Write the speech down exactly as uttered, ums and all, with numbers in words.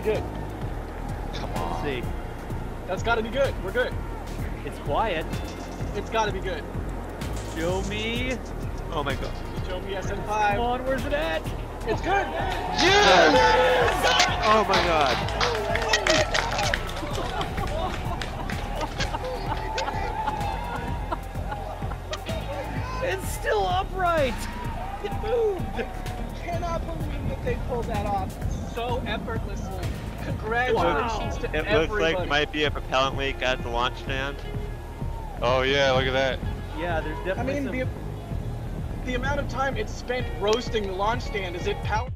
be good. Come on. Let's see. That's gotta be good. We're good. It's quiet. It's gotta be good. Show me. Oh my god. Show me S N five. Come on, where's it at? It's good. Yes! Oh my god. It's still upright! It moved! I cannot believe that they pulled that off so effortlessly. Congratulations wow. to it everybody. It looks like might be a propellant leak at the launch stand. Oh yeah, look at that. Yeah, there's definitely I mean, some... the, the amount of time it's spent roasting the launch stand is it power...